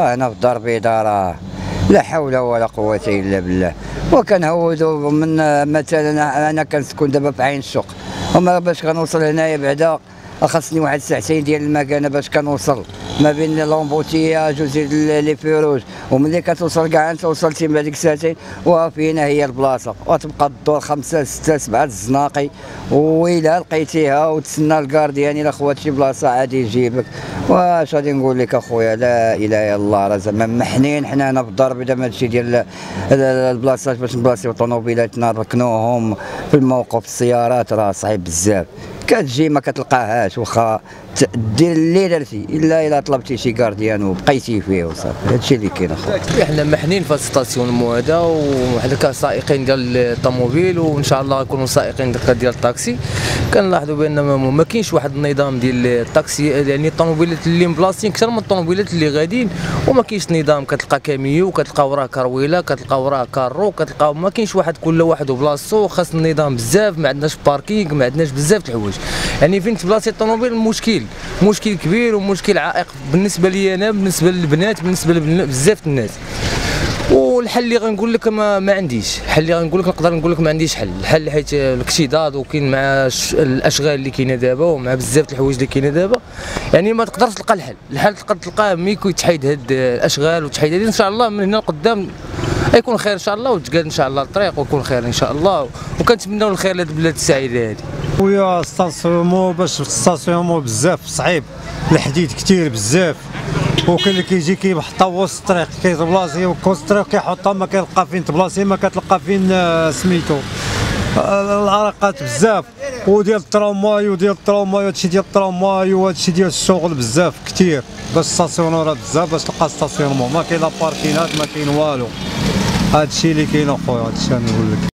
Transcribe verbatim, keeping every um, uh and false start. أنا في الدار البيضاء لا حول ولا قوة إلا بالله، وكنهودو من مثلا أنا كنسكن دابا في عين السوق، وما باش كنوصل هنايا بعدا خاصني واحد ساعتين ديال المكانة باش كنوصل ما بين لومبوتياج وزيد لي فيروز، وملي كتوصل كاع أنت وصلتي من هذيك الساعتين وفينا هي البلاصة، وتبقى الدور خمسة ستة سبعة الزناقي، وإلا لقيتيها وتسنى الكارديان إلا خوات شي بلاصة عادي يجيبك. واش غادي نقول لك أخويا؟ لا إله إلا الله، راه زعما محنين حنا هنا في الدار البيضاء من هادشي ديال البلاصات باش نبلاصيو طونوبيلاتنا نركنوهم في الموقف السيارات، راه صعيب بزاف، كتجي ما كتلقاهاش واخا دير اللي درتي الا الا طلبتي شي كارديان وبقيتي فيه وصافي. هادشي اللي كاين اخويا، حنا محنين في هاد السطاسيون موعده وحنا كسائقين ديال الطوموبيل وان شاء الله غنكونوا سائقين ديال الطاكسي. كنلاحظوا بان ما كاينش واحد النظام ديال الطاكسي، يعني الطوموبيلات اللي مبلاصين اكثر من الطوموبيلات اللي غاديين، وما كاينش نظام. كتلقى كاميو وكتلقى وراه كرويله كتلقى وراه كارو كتلقى، ما كاينش واحد كل واحد وبلاصتو، خاص النظام بزاف. ما عندناش باركينغ، ما عندناش بزاف د الحوايج، يعني فين تبلاصي الطوموبيل مشكل مشكل كبير ومشكل عائق بالنسبه لي انا، بالنسبه للبنات، بالنسبه لبزاف الناس. والحل اللي غنقول لك ما, ما عنديش الحل اللي غنقول لك نقدر نقول لك ما عنديش حل الحل، حيت الاكتضاد وكاين مع الاشغال اللي كاينه دابا ومع بزاف الحوايج اللي كاينه دابا، يعني ما تقدرش تلقى الحل. الحل تقدر تلقاه ملي كيتحيد هاد الاشغال وتحيد هادي، ان شاء الله من هنا لقدام يكون خير ان شاء الله، وتقاد ان شاء الله الطريق ويكون خير ان شاء الله، وكنتمناو الخير لهاد البلاد السعيده هادي. خويا ستاسيومو باش ستاسيومو بزاف صعيب، الحديد كثير بزاف، وكاين اللي كيجي كيحطها وسط الطريق كيبلاصي وسط الطريق كيحطها ما كتلقى فين تبلاصي، ما كتلقى فين سميتو العراقات بزاف، وديال الترامواي وديال الترامواي وهادشي ديال الترامواي وهادشي ديال الشغل بزاف كثير. باش ستاسيونو راه بزاف باش تلقى ستاسيونمون، ما كاين لا باركينات ما كاين والو. هادشي اللي كاين اخويا، هادشي غنقول لك.